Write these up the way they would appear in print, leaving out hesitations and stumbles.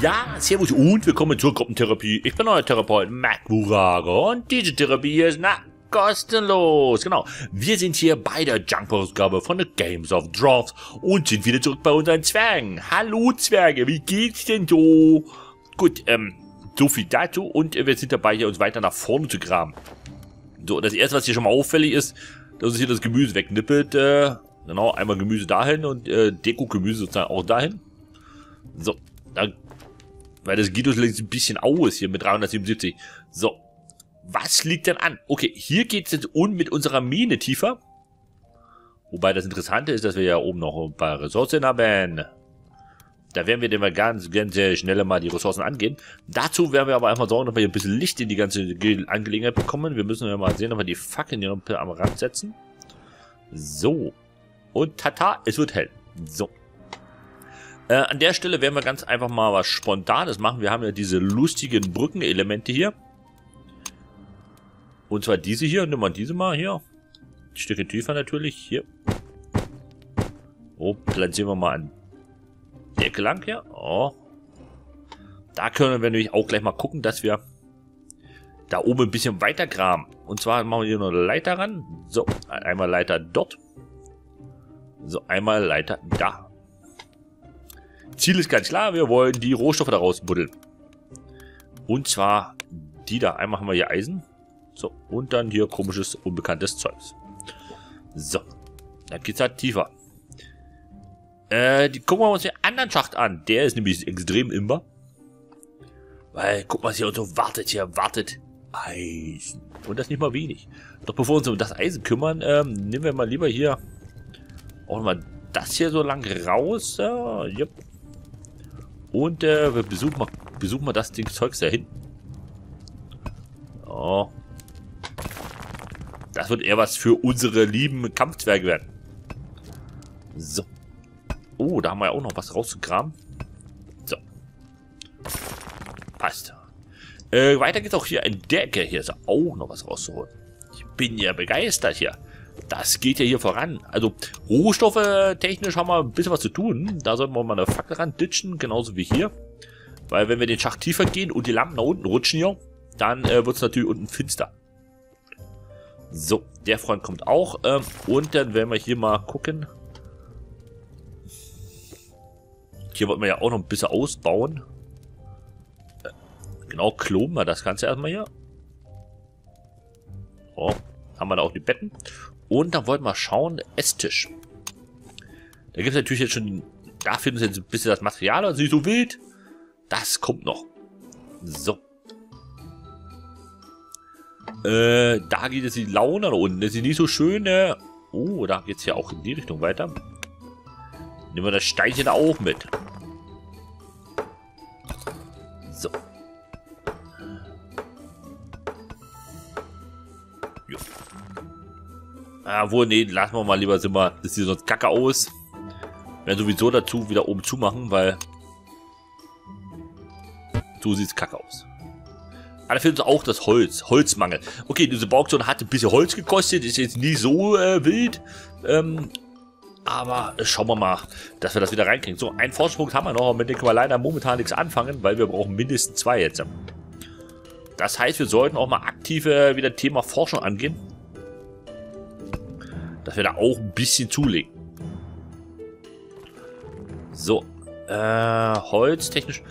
Ja, servus und willkommen zur Gruppentherapie. Ich bin euer Therapeut McWuragu und diese Therapie hier ist kostenlos. Genau, wir sind hier bei der Jump-Ausgabe von The Games of Drops und sind wieder zurück bei unseren Zwergen. Hallo Zwerge, wie geht's denn so? Gut, so viel dazu und wir sind dabei, hier uns weiter nach vorne zu graben. So, das erste, was hier schon mal auffällig ist, dass es hier das Gemüse wegnippelt. Genau, einmal Gemüse dahin und Deko-Gemüse sozusagen auch dahin. So, dann, weil das geht uns längst ein bisschen aus hier mit 377. So, was liegt denn an? Okay, hier geht es jetzt mit unserer Mine tiefer. Wobei das Interessante ist, dass wir ja oben noch ein paar Ressourcen haben. Da werden wir dann mal ganz schnell mal die Ressourcen angehen. Dazu werden wir aber einfach sorgen, dass wir hier ein bisschen Licht in die ganze Angelegenheit bekommen. Wir müssen ja mal sehen, ob wir die Fackeln hier noch am Rand setzen. So. Und tata, es wird hell. So. An der Stelle werden wir ganz einfach mal was Spontanes machen. Wir haben ja diese lustigen Brückenelemente hier. Und zwar diese hier. Nehmen wir diese mal hier. Ein Stückchen tiefer natürlich. Hier. Oh, platzieren wir mal an. Ecke lang hier. Oh. Da können wir nämlich auch gleich mal gucken, dass wir da oben ein bisschen weiter graben. Und zwar machen wir hier noch eine Leiter ran. So, einmal Leiter dort. So, einmal Leiter da. Ziel ist ganz klar, wir wollen die Rohstoffe daraus buddeln. Und zwar die da. Einmal haben wir hier Eisen. So, und dann hier komisches, unbekanntes Zeugs. So, dann geht's halt tiefer. Gucken wir uns den anderen Schacht an. Der ist nämlich extrem imber. Weil, guck mal, hier und so wartet. Eisen. Und das nicht mal wenig. Doch bevor wir uns um das Eisen kümmern, nehmen wir mal lieber hier auch nochmal das hier so lang raus. Yep. Und wir besuchen mal das Ding Zeugs da hinten. Oh. Das wird eher was für unsere lieben Kampfzwerge werden. So. Oh, da haben wir ja auch noch was rausgegraben. So. Passt. Weiter geht's auch hier in der Ecke. Hier ist auch noch was rauszuholen. Ich bin ja begeistert hier. Das geht ja hier voran. Also, Rohstoffe technisch haben wir ein bisschen was zu tun. Da sollten wir mal eine Fackel ran ditchen, genauso wie hier. Weil wenn wir den Schacht tiefer gehen und die Lampen nach unten rutschen hier, dann wird es natürlich unten finster. So, der Freund kommt auch. Und dann werden wir hier mal gucken. Hier wollten wir ja auch noch ein bisschen ausbauen. Genau, klonen wir das Ganze erstmal hier. So, haben wir da auch die Betten. Und dann wollten wir schauen, Esstisch. Da gibt es natürlich jetzt schon, da finden wir jetzt ein bisschen das Material, also nicht so wild. Das kommt noch. So. Da geht jetzt die Laune nach unten. Das ist nicht so schön. Oh, da geht es ja auch in die Richtung weiter. Nehmen wir das Steinchen auch mit. So. Jo. Ah, wohl, nee, lassen wir mal lieber, sind wir, das sieht sonst kacke aus. Werden sowieso dazu wieder oben zumachen, weil so sieht es kacke aus. Aber da fehlt uns auch das Holz, Holzmangel. Okay, diese Bauktion hat ein bisschen Holz gekostet, ist jetzt nie so wild. Aber schauen wir mal, dass wir das wieder reinkriegen. So, einen Forschungspunkt haben wir noch, mit dem können wir leider momentan nichts anfangen, weil wir brauchen mindestens 2 jetzt. Das heißt, wir sollten auch mal aktiv wieder Thema Forschung angehen. Dass wir da auch ein bisschen zulegen. So, holztechnisch.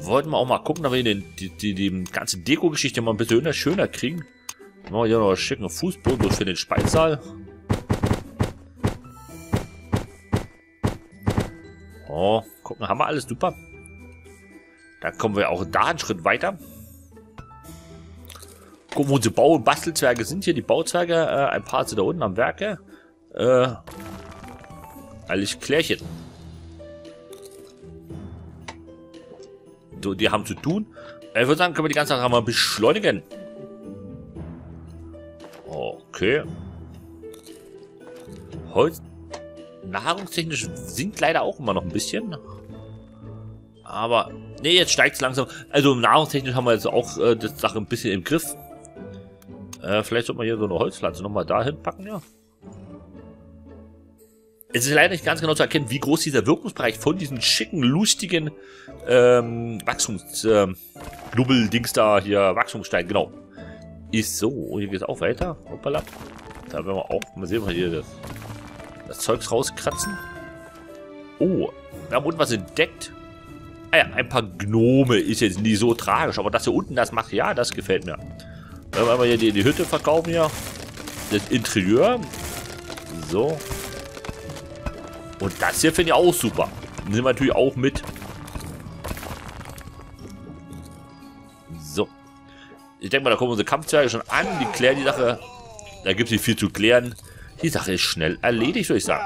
So, wollten wir auch mal gucken, dass wir die ganze Deko-Geschichte mal ein bisschen schöner kriegen. Dann machen wir hier noch einen schicken Fußboden für den Speisesaal. Oh, gucken, haben wir alles super. Dann kommen wir auch da einen Schritt weiter. Gucken, wo unsere Bau- und Bastelzwerge sind hier. Die Bauzwerge, ein paar sind da unten am Werke. Alles Klärchen. So, die haben zu tun. Ich würde sagen, können wir die ganze Sache mal beschleunigen. Okay. Holz. Nahrungstechnisch sinkt leider auch immer noch ein bisschen. Aber, nee, jetzt steigt es langsam. Also, nahrungstechnisch haben wir jetzt auch die Sache ein bisschen im Griff. Vielleicht sollte man hier so eine Holzpflanze nochmal dahin packen, ja. Es ist leider nicht ganz genau zu erkennen, wie groß dieser Wirkungsbereich von diesen schicken, lustigen Wachstumsdings da hier, Wachstumsstein, genau. Ist so. Und hier geht es auch weiter. Hoppala. Da werden wir auch mal sehen, was hier das Zeugs rauskratzen. Oh, da haben wir unten was entdeckt. Ah ja, ein paar Gnome ist jetzt nicht so tragisch, aber das hier unten, das macht ja, das gefällt mir. Dann wollen wir hier die Hütte verkaufen hier. Das Interieur. So. Und das hier finde ich auch super. Nehmen wir natürlich auch mit. So. Ich denke mal, da kommen unsere Kampfzwerge schon an. Die klären die Sache. Da gibt es nicht viel zu klären. Die Sache ist schnell erledigt, würde ich sagen.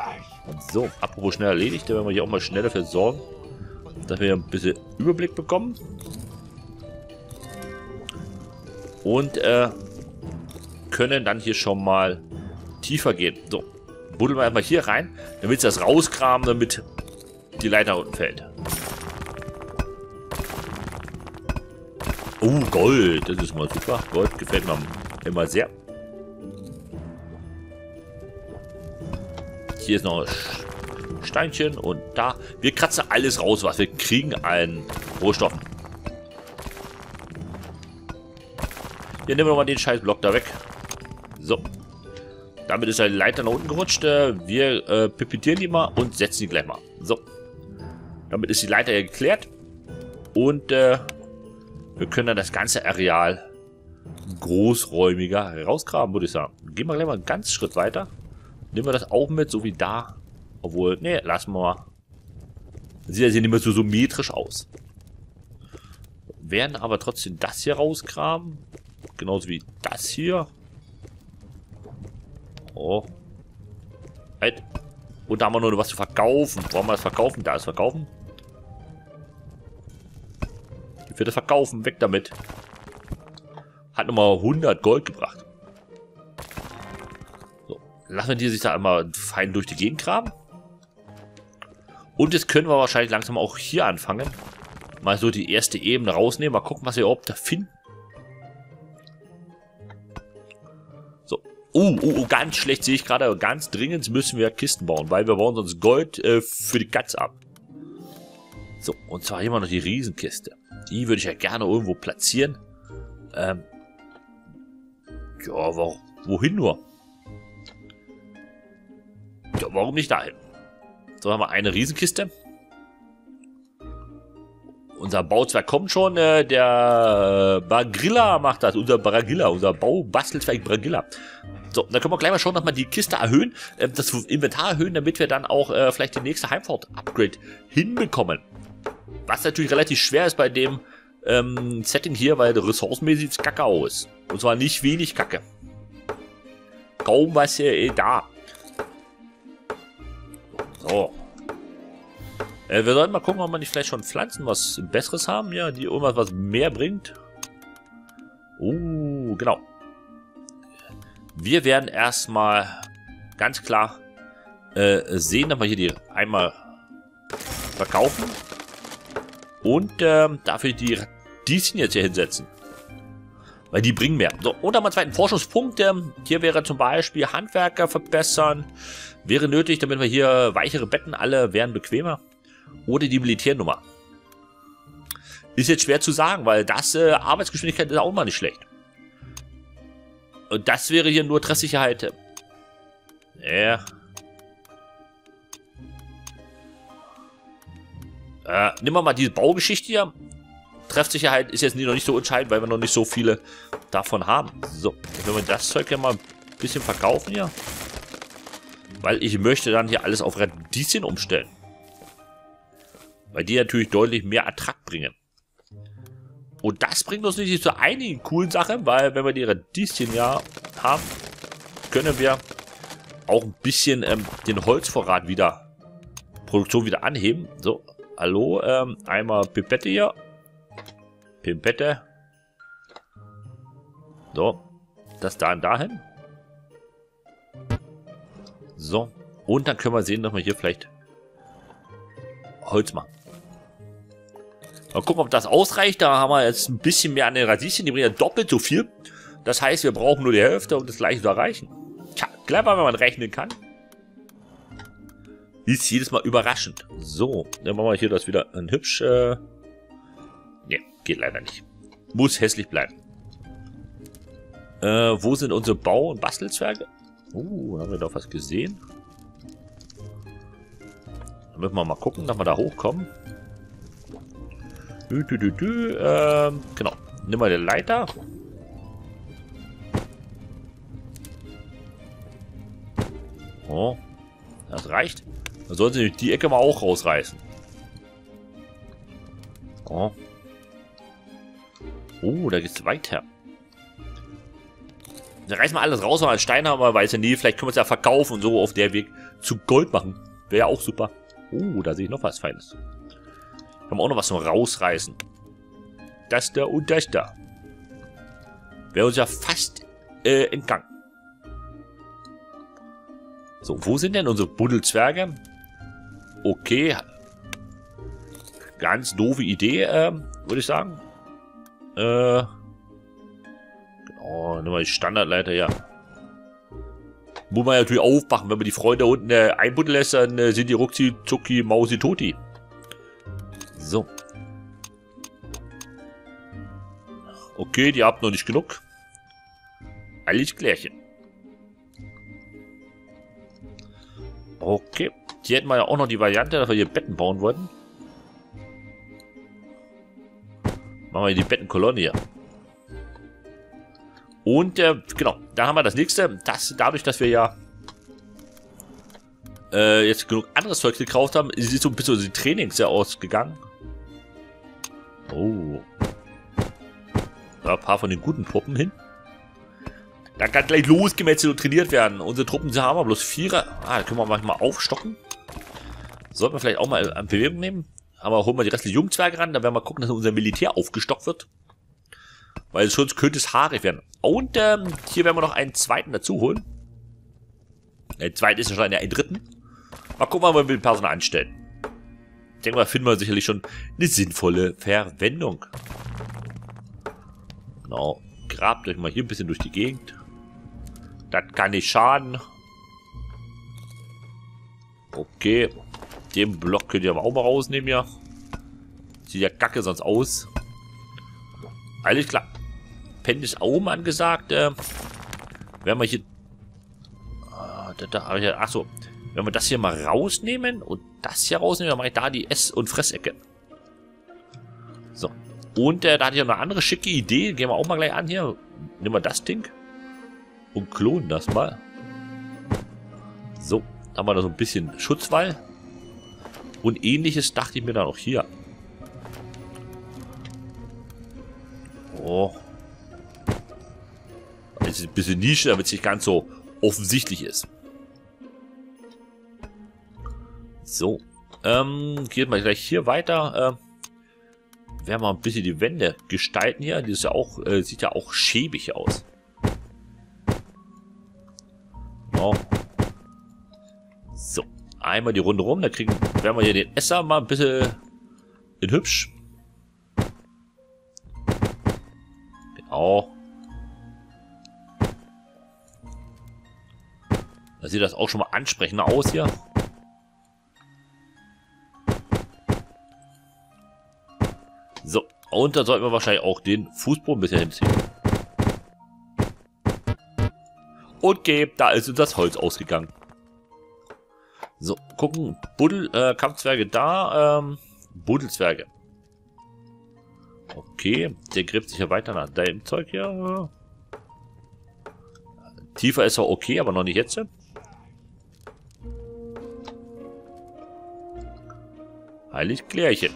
So, apropos schnell erledigt. Da werden wir hier auch mal schnell dafür sorgen, dass wir ein bisschen Überblick bekommen. Und können dann hier schon mal tiefer gehen. So, buddeln wir einfach hier rein, damit sie das rauskramen, damit die Leiter unten fällt. Oh, Gold, das ist mal super. Gold gefällt mir immer sehr. Hier ist noch ein Steinchen und da. Wir kratzen alles raus, was wir kriegen an Rohstoffen. Hier nehmen wir nochmal den scheiß Block da weg. So. Damit ist der Leiter nach unten gerutscht. Wir pipettieren die mal und setzen die gleich mal. So. Damit ist die Leiter hier geklärt. Und wir können dann das ganze Areal großräumiger herausgraben, würde ich sagen. Gehen wir gleich mal einen ganzen Schritt weiter. Nehmen wir das auch mit, so wie da. Obwohl, nee, lassen wir mal. Sieht ja nicht mehr so symmetrisch aus. Werden aber trotzdem das hier rausgraben. Genauso wie das hier. Oh. Halt. Und da haben wir nur was zu verkaufen. Brauchen wir das verkaufen? Da ist verkaufen. Ich will das verkaufen. Weg damit. Hat nochmal 100 Gold gebracht. So. Lassen wir die sich da einmal fein durch die Gegend graben. Und jetzt können wir wahrscheinlich langsam auch hier anfangen. Mal so die erste Ebene rausnehmen. Mal gucken, was wir überhaupt da finden. Oh, ganz schlecht sehe ich gerade. Ganz dringend müssen wir Kisten bauen, weil wir bauen sonst Gold für die Katze ab. So, und zwar immer noch die Riesenkiste. Die würde ich ja gerne irgendwo platzieren. Ja, wohin nur? Ja, warum nicht dahin? So, haben wir eine Riesenkiste. Unser Bauzwerg kommt schon, der Bragilla macht das, unser Baubastelzwerg Bragilla. So, dann können wir gleich mal schauen, dass wir die Kiste erhöhen, das Inventar erhöhen, damit wir dann auch vielleicht die nächste Heimfahrt-Upgrade hinbekommen. Was natürlich relativ schwer ist bei dem Setting hier, weil ressourcenmäßig sieht es kacke aus. Und zwar nicht wenig kacke. Kaum was hier da. So. Wir sollten mal gucken, ob wir nicht vielleicht schon Pflanzen was Besseres haben, ja, die irgendwas was mehr bringt. Genau. Wir werden erstmal ganz klar sehen, dass wir hier die einmal verkaufen und dafür die Radieschen jetzt hier hinsetzen. Weil die bringen mehr. So, und dann mal zweiten Forschungspunkt. Hier wäre zum Beispiel Handwerker verbessern. Wäre nötig, damit wir hier weichere Betten, alle wären bequemer. Oder die Militärnummer. Ist jetzt schwer zu sagen, weil das Arbeitsgeschwindigkeit ist auch mal nicht schlecht. Und das wäre hier nur Treffsicherheit. Ja. Nehmen wir mal diese Baugeschichte hier. Treffsicherheit ist jetzt noch nicht so entscheidend, weil wir noch nicht so viele davon haben. So, wenn wir das Zeug ja mal ein bisschen verkaufen hier. Weil ich möchte dann hier alles auf Radieschen umstellen. Weil die natürlich deutlich mehr Ertrag bringen. Und das bringt uns nicht zu einigen coolen Sachen, weil wenn wir die Radieschen ja haben, können wir auch ein bisschen den Holzvorrat wieder, Produktion wieder anheben. So, hallo, einmal Pipette hier. Pipette. So, das da und dahin. So, und dann können wir sehen, dass wir hier vielleicht Holz machen. Mal gucken, ob das ausreicht. Da haben wir jetzt ein bisschen mehr an den Radieschen. Die bringen ja doppelt so viel. Das heißt, wir brauchen nur die Hälfte, um das gleiche zu erreichen. Tja, clever, wenn man rechnen kann. Ist jedes Mal überraschend. So, dann machen wir hier das wieder ein hübsch. Ne, geht leider nicht. Muss hässlich bleiben. Wo sind unsere Bau- und Bastelzwerge? Haben wir doch was gesehen. Dann müssen wir mal gucken, dass wir da hochkommen. Genau. Nimm mal die Leiter. Oh, das reicht. Dann sollten sie die Ecke mal auch rausreißen. Oh. Oh, da geht's weiter. Dann reißen wir alles raus, aber Stein haben wir, weiß ja nie. Vielleicht können wir es ja verkaufen und so auf der Weg zu Gold machen. Wäre ja auch super. Oh, da sehe ich noch was Feines. Kann man auch noch was zum Rausreißen. Das da und das da. Wäre uns ja fast entgangen. So, wo sind denn unsere Buddelzwerge? Okay. Ganz doofe Idee, würde ich sagen. Genau, nehmen wir die Standardleiter, ja. Muss man natürlich aufmachen, wenn man die Freunde unten einbuddeln lässt, dann sind die ruckzi, zucki, mausi, toti. So. Okay, die habt noch nicht genug. Alles klärchen. Okay, hier hätten wir ja auch noch die Variante, dass wir hier Betten bauen wollten. Machen wir hier die Bettenkolonie. Und genau, da haben wir das nächste. Das, dadurch, dass wir ja jetzt genug anderes Zeug gekauft haben, ist so ein bisschen die Trainings ja ausgegangen. Oh. Da ein paar von den guten Truppen hin. Da kann gleich losgemetzelt und trainiert werden. Unsere Truppen haben wir bloß Vierer. Da können wir manchmal aufstocken. Sollten wir vielleicht auch mal an Bewegung nehmen. Aber holen wir die restlichen Jungzwerge ran. Dann werden wir gucken, dass unser Militär aufgestockt wird. Weil sonst könnte es haarig werden. Und hier werden wir noch einen zweiten dazu holen. Der zweite ist ja schon einen dritten. Mal gucken, was wir mit dem Personal anstellen. Ich denke mal, finden wir sicherlich schon eine sinnvolle Verwendung. Genau. Grabt euch mal hier ein bisschen durch die Gegend. Das kann nicht schaden. Okay. Den Block könnt ihr aber auch mal rausnehmen, ja. Sieht ja kacke sonst aus. Alles klar. Pen ist oben angesagt. Werden wir hier... Achso. Wenn wir das hier mal rausnehmen und das hier rausnehmen, dann mache ich da die Ess- und Fressecke. So. Und da hatte ich noch eine andere schicke Idee. Gehen wir auch mal gleich an hier. Nehmen wir das Ding. Und klonen das mal. So. Dann haben wir da so ein bisschen Schutzwall. Und ähnliches dachte ich mir dann auch hier. Oh. Das ist ein bisschen Nische, damit es nicht ganz so offensichtlich ist. So. Geht mal gleich hier weiter. Werden wir ein bisschen die Wände gestalten hier. Die ist ja auch, sieht ja auch schäbig aus. Genau. So. Einmal die Runde rum. Dann werden wir hier den Esser mal ein bisschen in hübsch. Genau. Da sieht das auch schon mal ansprechender aus hier. So, und da sollten wir wahrscheinlich auch den Fußboden ein bisschen hinziehen. Okay, da ist uns das Holz ausgegangen. So, gucken. Kampfzwerge da. Buddelzwerge. Okay, der gräbt sich ja weiter nach deinem Zeug hier. Tiefer ist er okay, aber noch nicht jetzt. Heilig Klärchen.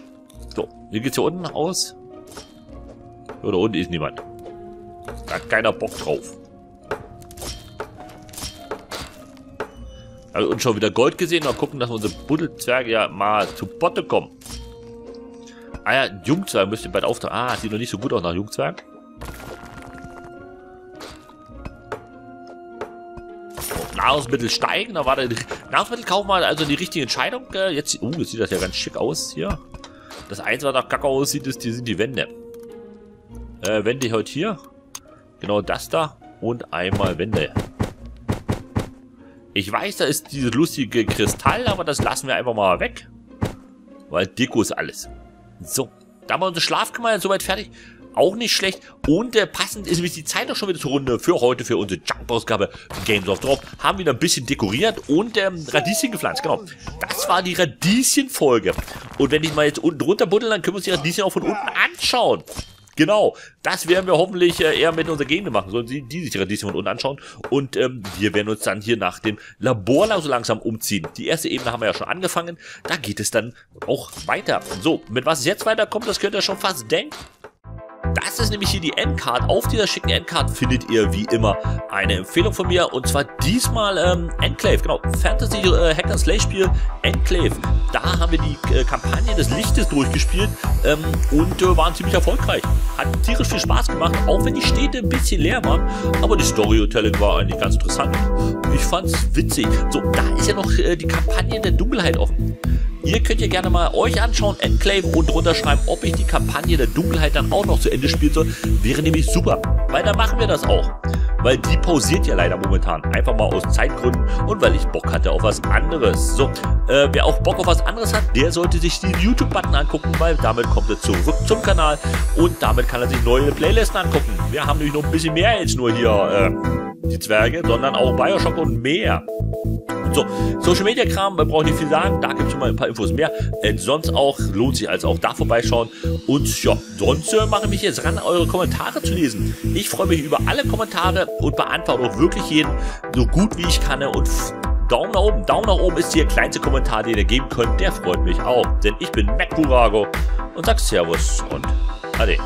So, wie geht's hier unten aus? Oder unten ist niemand. Da hat keiner Bock drauf. Also, und schon wieder Gold gesehen. Mal gucken, dass unsere Buddelzwerge ja mal zu Potte kommen. Ah ja, Jungzwerg müsste bald auftauchen. Ah, sieht noch nicht so gut aus nach Jungzwerg. So, Nahrungsmittel steigen. Da war der Nahrungsmittel kaufen wir also die richtige Entscheidung. Jetzt, jetzt sieht das ja ganz schick aus hier. Das Einzige, was nach Kacke aussieht, ist, die sind die Wände. Wände heute hier. Genau das da. Und einmal Wände. Ich weiß, da ist dieses lustige Kristall, aber das lassen wir einfach mal weg. Weil Deko ist alles. So, da haben wir unsere Schlafkammer soweit fertig. Auch nicht schlecht. Und passend ist nämlich die Zeit auch schon wieder zur Runde für heute, für unsere Jump-Ausgabe Games of Drops. Haben wieder ein bisschen dekoriert und Radieschen gepflanzt. Genau. Das war die Radieschen-Folge. Und wenn ich mal jetzt unten drunter buddel, dann können wir uns die Radieschen auch von unten anschauen. Genau. Das werden wir hoffentlich eher mit unserer Gegend machen. Sollen die sich die Radieschen von unten anschauen. Und wir werden uns dann hier nach dem Labor so langsam umziehen. Die erste Ebene haben wir ja schon angefangen. Da geht es dann auch weiter. So, mit was es jetzt weiterkommt, das könnt ihr schon fast denken. Das ist nämlich hier die Endcard. Auf dieser schicken Endcard findet ihr wie immer eine Empfehlung von mir. Und zwar diesmal Enclave. Genau, Fantasy Hack-and-Slay-Spiel Enclave. Da haben wir die Kampagne des Lichtes durchgespielt und waren ziemlich erfolgreich. Hat tierisch viel Spaß gemacht, auch wenn die Städte ein bisschen leer waren. Aber die Storytelling war eigentlich ganz interessant. Ich fand's witzig. So, da ist ja noch die Kampagne der Dunkelheit offen. Ihr könnt ja gerne mal euch anschauen, Enclave, und runterschreiben, ob ich die Kampagne der Dunkelheit dann auch noch zu Ende spielen soll. Wäre nämlich super, weil dann machen wir das auch. Weil die pausiert ja leider momentan. Einfach mal aus Zeitgründen und weil ich Bock hatte auf was anderes. So, wer auch Bock auf was anderes hat, der sollte sich den YouTube-Button angucken, weil damit kommt er zurück zum Kanal und damit kann er sich neue Playlisten angucken. Wir haben nämlich noch ein bisschen mehr jetzt nur hier, die Zwerge, sondern auch Bioshock und mehr. So, Social Media Kram, man braucht nicht viel sagen, da gibt es schon mal ein paar Infos mehr. Sonst auch, lohnt sich also auch da vorbeischauen. Und ja, sonst mache ich mich jetzt ran, eure Kommentare zu lesen. Ich freue mich über alle Kommentare und beantworte auch wirklich jeden so gut wie ich kann. Und Daumen nach oben ist der kleinste Kommentar, den ihr geben könnt, der freut mich auch. Denn ich bin McWuragu und sag Servus und Ade.